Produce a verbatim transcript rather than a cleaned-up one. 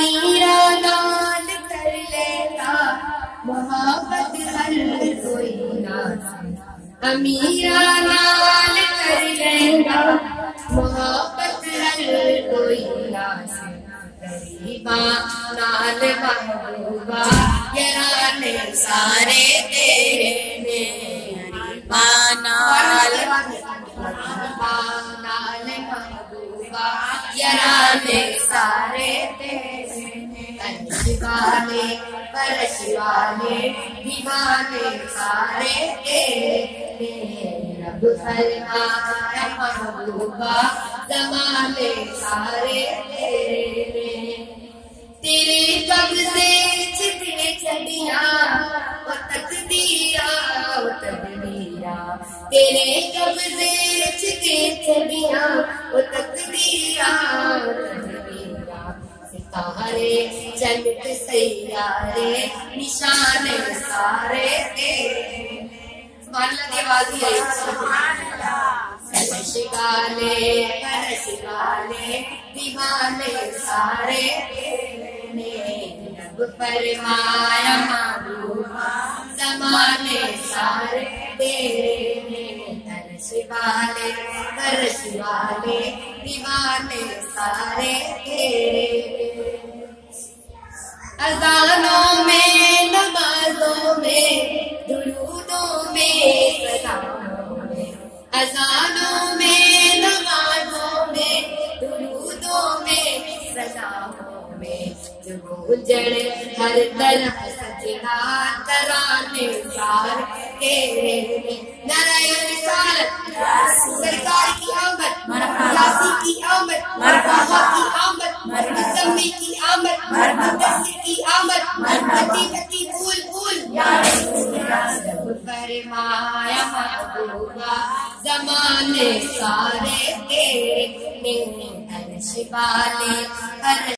मेरा नाल कर लेता मोहब्बत हर कोई नाज, अमीरा नाल कर लेता मोहब्बत हर कोई नाज, गरीबा नाल महबूबा याराने सारे तेरे ने, गरीबा नाल महबूबा नाल महबूबा याराने सारे तेरे ने, कंजवाले परशिवाले दीवाने सारे तेरे ने, रब सलमा महबूबा जमाने सारे तेरे ने, तेरे कब्जे छिपने चलिया वो तकदीरा वो तकदीरा, तेरे कब्जे छिपने चलिया वो तकदीरा वो तकदीरा, सितारे चंद सैयारे निशाने सारे तेरे, सुभान अल्लाह की आवाज ही आई, सुभान अल्लाह, शिवाले शिवाले दीवाने सारे ने, रब फरमाया महबूबा जमाने सारे तेरे ने, तर शिवाले तर शिवाले दीवाने सारे तेरे, अजानों में नमाजों में दुरूदों में सलामों में, अजानों में नमाजों में दुरूदों में सलामों में, जो गूंजण हर तरफ सजना तराने सार तेरे ने, नाराए रिसालत सरकार की आमद यासी की आमद मरहबा की आमद मुसम्मी की आमद मुदस्सिर की आमद पति पति फूल फूल फरमाया महबूबा ज़माने सारे तेरे ने, हर शिवाले हर